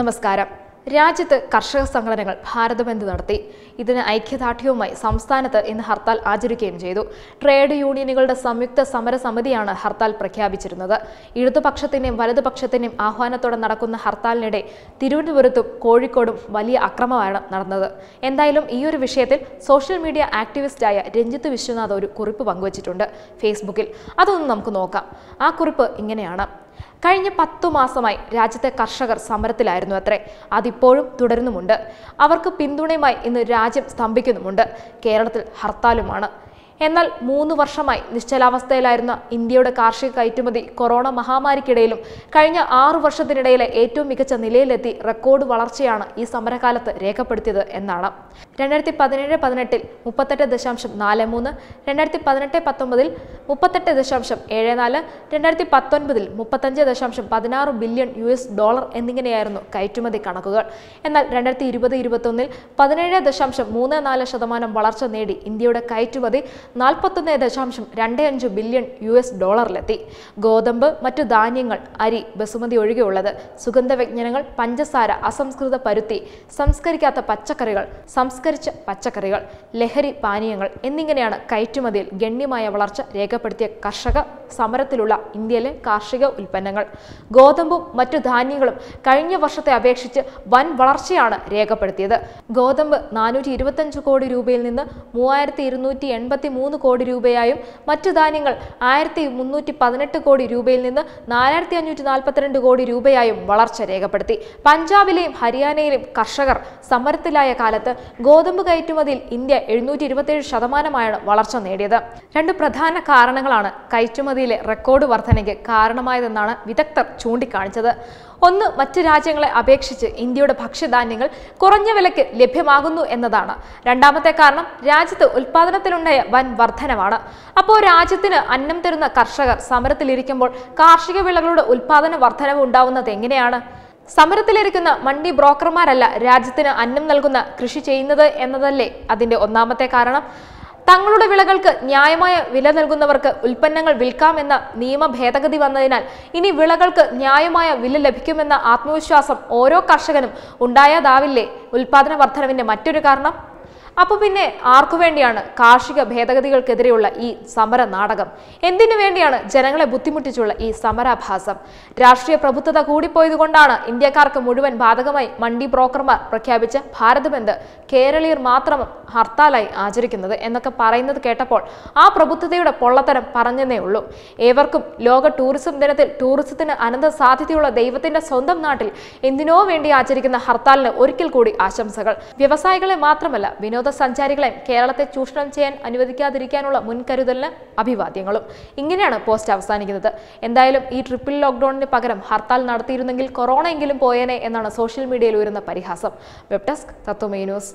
നമസ്കാരം. രാജ്യത്ത് കർഷക സംഘടനകൾ ഭാരത് ബന്ദ് നടത്തി. ഇതിന് ഐക്യദാർഢ്യവുമായി സംസ്ഥാനത്ത് ഇന്ന് ഹർത്താൽ ആചരിക്കുകയും ചെയ്തു. ട്രേഡ് യൂണിയനുകളുടെ സംയുക്ത സമരസമിതിയാണ് ഹർത്താൽ പ്രഖ്യാപിച്ചിരുന്നത്. ഇടതുപക്ഷത്തിൻ്റെയും വലതുപക്ഷത്തിൻ്റെയും ആഹ്വാനത്തോടെ നടക്കുന്ന ഹർത്താലിനിടെ തിരുവനന്തപുരത്തും കോഴിക്കോടും വലിയ അക്രമമാണ് നടന്നത്. എന്തായാലും ഈ ഒരു വിഷയത്തിൽ സോഷ്യൽ മീഡിയ ആക്ടിവിസ്റ്റായ രഞ്ജിത്ത് വിശ്വനാഥ് ഒരു കുറിപ്പ് പങ്കുവച്ചിട്ടുണ്ട് ഫേസ്ബുക്കിൽ. അതൊന്നും നമുക്ക് നോക്കാം. ആ കുറിപ്പ് ഇങ്ങനെയാണ്. കഴിഞ്ഞ 10 മാസമായി രാജ്യത്തെ കർഷകർ സമരത്തിലായിരുന്നു അത്രേ. അതിപ്പോഴും തുടരുന്നുമുണ്ട്. അവർക്ക് പിന്തുണയുമായി ഇന്ന് രാജ്യം സ്തംഭിക്കുന്നുമുണ്ട്. കേരളത്തിൽ ഹർത്താലുമാണ്. എന്നാൽ 3 വർഷമായി നിശ്ചലാവസ്ഥയിലായിരുന്ന ഇന്ത്യയുടെ കാർഷിക കയറ്റുമതി കൊറോണ മഹാമാരിക്കിടയിലും കഴിഞ്ഞ 6 വർഷത്തിനിടയിലെ ഏറ്റവും മികച്ച നിലയിലെത്തി റെക്കോർഡ് വളർച്ചയാണ് ഈ സമരകാലത്ത് രേഖപ്പെടുത്തിയത് എന്നാണ്. 2017-18 38.43, 2018-19 38.74, 2019 $35.16 ബില്യൺ എന്നിങ്ങനെയായിരുന്നു കയറ്റുമതി കണക്കുകൾ. എന്നാൽ 2020-21 17.34% വളർച്ച നേടി ഇന്ത്യയുടെ കയറ്റുമതി $41.25 ബില്യൺ. ഗോതമ്പ്, മറ്റു ധാന്യങ്ങൾ, അരി, ബസുമതി ഒഴികെയുള്ളത്, സുഗന്ധവ്യഞ്ജനങ്ങൾ, പഞ്ചസാര, അസംസ്കൃത പരുത്തി, സംസ്കരിക്കാത്ത പച്ചക്കറികൾ, സംസ്കരിച്ച പച്ചക്കറികൾ, ലഹരി പാനീയങ്ങൾ എന്നിങ്ങനെയാണ് കയറ്റുമതിയിൽ ഗണ്യമായ വളർച്ച രേഖപ്പെടുത്തിയ കർഷക സമരത്തിലുള്ള ഇന്ത്യയിലെ കാർഷിക ഉൽപ്പന്നങ്ങൾ. ഗോതമ്പും മറ്റു ധാന്യങ്ങളും കഴിഞ്ഞ വർഷത്തെ അപേക്ഷിച്ച് വൻ വളർച്ചയാണ് രേഖപ്പെടുത്തിയത്. ഗോതമ്പ് 425 കോടി രൂപയിൽ നിന്ന് 3283 കോടി രൂപയായും മറ്റു ധാന്യങ്ങൾ 1318 കോടി രൂപയിൽ നിന്ന് 4542 കോടി രൂപയായും വളർച്ച രേഖപ്പെടുത്തി. പഞ്ചാബിലെയും ഹരിയാനയിലെയും കർഷകർ സമരത്തിലായ കാലത്ത് ഗോതമ്പ് കയറ്റുമതിയിൽ ഇന്ത്യ 727% വളർച്ച നേടിയത്. 2 പ്രധാന കാരണങ്ങളാണ് കയറ്റുമതിയിലെ റെക്കോർഡ് വർധനയ്ക്ക് കാരണമായതെന്നാണ് വിദഗ്ധർ ചൂണ്ടിക്കാണിച്ചത്. ഒന്ന്, മറ്റ് രാജ്യങ്ങളെ അപേക്ഷിച്ച് ഇന്ത്യയുടെ ഭക്ഷ്യധാന്യങ്ങൾ കുറഞ്ഞ വിലയ്ക്ക് ലഭ്യമാകുന്നു എന്നതാണ്. രണ്ടാമത്തെ കാരണം രാജ്യത്ത് ഉൽപ്പാദനത്തിലുണ്ടായ വൻ വർധനവാണ്. അപ്പോൾ രാജ്യത്തിന് അന്നം തരുന്ന കർഷകർ സമരത്തിലിരിക്കുമ്പോൾ കാർഷിക വിളകളുടെ ഉൽപ്പാദന വർധനവ് ഉണ്ടാവുന്നത് എങ്ങനെയാണ്? സമരത്തിലിരിക്കുന്ന മണ്ഡി ബ്രോക്കർമാരല്ല രാജ്യത്തിന് അന്നം നൽകുന്ന കൃഷി ചെയ്യുന്നത് എന്നതല്ലേ അതിൻ്റെ ഒന്നാമത്തെ കാരണം. തങ്ങളുടെ വിളകൾക്ക് ന്യായമായ വില നൽകുന്നവർക്ക് ഉൽപ്പന്നങ്ങൾ വിൽക്കാമെന്ന നിയമ ഭേദഗതി വന്നതിനാൽ ഇനി വിളകൾക്ക് ന്യായമായ വില ലഭിക്കുമെന്ന ആത്മവിശ്വാസം ഓരോ കർഷകനും ഉണ്ടായതാവില്ലേ ഉൽപ്പാദന വർധനവിൻ്റെ മറ്റൊരു കാരണം. അപ്പോൾ പിന്നെ ആർക്കു വേണ്ടിയാണ് കാർഷിക ഭേദഗതികൾക്കെതിരെയുള്ള ഈ സമര നാടകം? എന്തിനു വേണ്ടിയാണ് ജനങ്ങളെ ബുദ്ധിമുട്ടിച്ചുള്ള ഈ സമരാഭാസം? രാഷ്ട്രീയ പ്രഭുത്വത കൂടിപ്പോയതുകൊണ്ടാണ് ഇന്ത്യക്കാർക്ക് മുഴുവൻ ബാധകമായി മണ്ഡി ബ്രോക്കർമാർ പ്രഖ്യാപിച്ച ഭാരത് ബന്ദ് കേരളീയർ മാത്രം ഹർത്താലായി ആചരിക്കുന്നത് എന്നൊക്കെ പറയുന്നത് കേട്ടപ്പോൾ ആ പ്രഭുത്വതയുടെ പൊള്ളത്തരം പറഞ്ഞെന്നേ ഉള്ളൂ. ഏവർക്കും ലോക ടൂറിസം ദിനത്തിൽ ടൂറിസത്തിന് അനന്ത സാധ്യതയുള്ള ദൈവത്തിന്റെ സ്വന്തം നാട്ടിൽ എന്തിനോ വേണ്ടി ആചരിക്കുന്ന ഹർത്താലിന് ഒരിക്കൽ കൂടി ആശംസകൾ. വ്യവസായികളെ മാത്രമല്ല വിനോദസഞ്ചാരികളെയും കേരളത്തെ ചൂഷണം ചെയ്യാൻ അനുവദിക്കാതിരിക്കാനുള്ള മുൻകരുതലിന് അഭിവാദ്യങ്ങളും. ഇങ്ങനെയാണ് പോസ്റ്റ് അവസാനിക്കുന്നത്. എന്തായാലും ഈ ട്രിപ്പിൾ ലോക്ക്ഡൌണിന് പകരം ഹർത്താൽ നടത്തിയിരുന്നെങ്കിൽ കൊറോണയെങ്കിലും പോയേനെ എന്നാണ് സോഷ്യൽ മീഡിയയിൽ ഉയരുന്ന പരിഹാസം. Web desk തത്വമേ news.